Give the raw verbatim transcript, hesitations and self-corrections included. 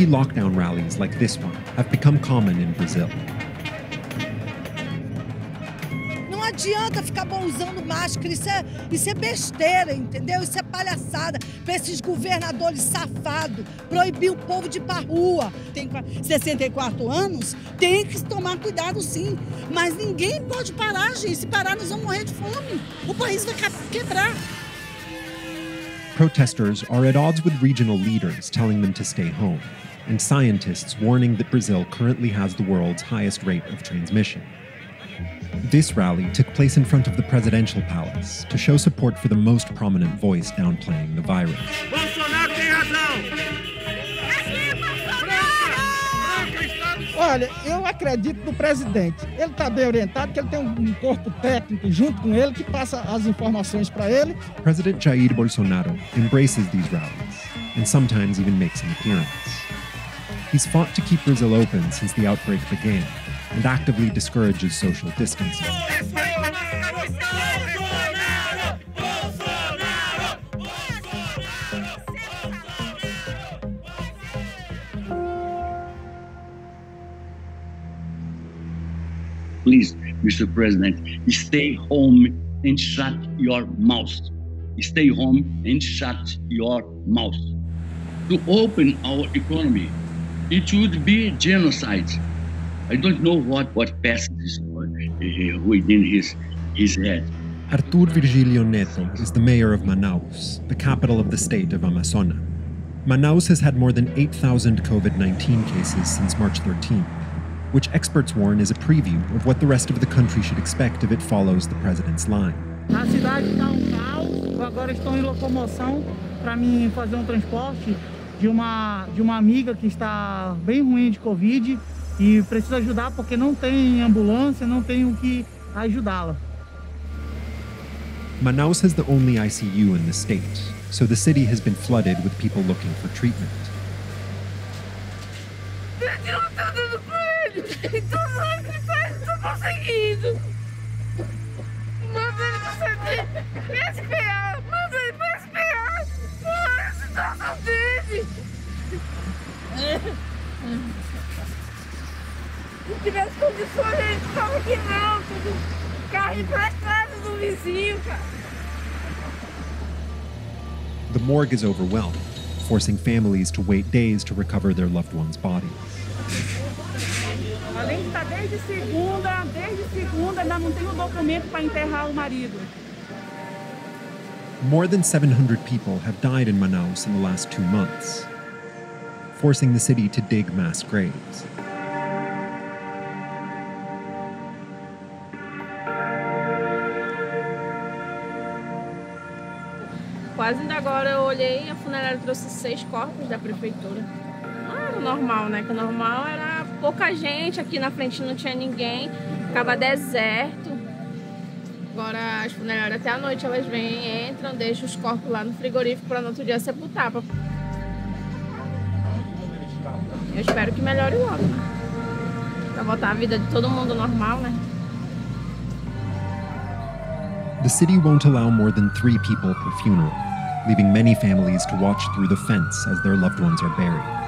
Anti-lockdown rallies like this one have become common in Brazil. Não adianta ficar usando máscara, isso é, isso é besteira, entendeu? Isso é palhaçada para esses governadores safados, proibir o povo de ir para a rua. Tem sessenta e quatro anos, tem que tomar cuidado sim, mas ninguém pode parar, gente. Se parar, nós vamos morrer de fome. O país vai quebrar. Protesters are at odds with regional leaders telling them to stay home, and scientists warning that Brazil currently has the world's highest rate of transmission. This rally took place in front of the presidential palace to show support for the most prominent voice downplaying the virus. Bolsonaro tem razão. Olha, eu acredito no presidente. Ele está bem orientado, que ele tem um corpo técnico junto com ele que passa as informações para ele. President Jair Bolsonaro embraces these rallies and sometimes even makes an appearance. He's fought to keep Brazil open since the outbreak began, and actively discourages social distancing. Please, Mister President, stay home and shut your mouth. Stay home and shut your mouth. To open our economy, it would be genocide. I don't know what, what passes uh, within his, his head. Arthur Virgilio Neto is the mayor of Manaus, the capital of the state of Amazonas. Manaus has had more than eight thousand COVID nineteen cases since March thirteenth, which experts warn is a preview of what the rest of the country should expect if it follows the president's line. A cidade está um caos. Eu agora estou em locomoção para mim fazer um transporte de uma de uma amiga que está bem ruim de Covid. E precisa ajudar porque não tem ambulância, não tem o que ajudá-la. Manaus has the only I C U in the state, so the city has been flooded with people looking for treatment. The morgue is overwhelmed, forcing families to wait days to recover their loved ones' bodies. A gente está desde segunda, desde segunda, ainda não tem o documento para enterrar o marido. More than seven hundred people have died in Manaus in the last two months, forcing the city to dig mass graves. Quase ainda agora eu olhei e a funerária trouxe seis corpos da prefeitura. Não era normal, né? Que o normal era pouca gente, aqui na frente não tinha ninguém, ficava deserto. Agora as funerárias até a noite elas vêm, entram, deixam os corpos lá no frigorífico para no outro dia sepultar. Eu espero que melhore logo, para voltar a vida de todo mundo normal, né? The city won't allow more than three people per funeral, leaving many families to watch through the fence as their loved ones are buried.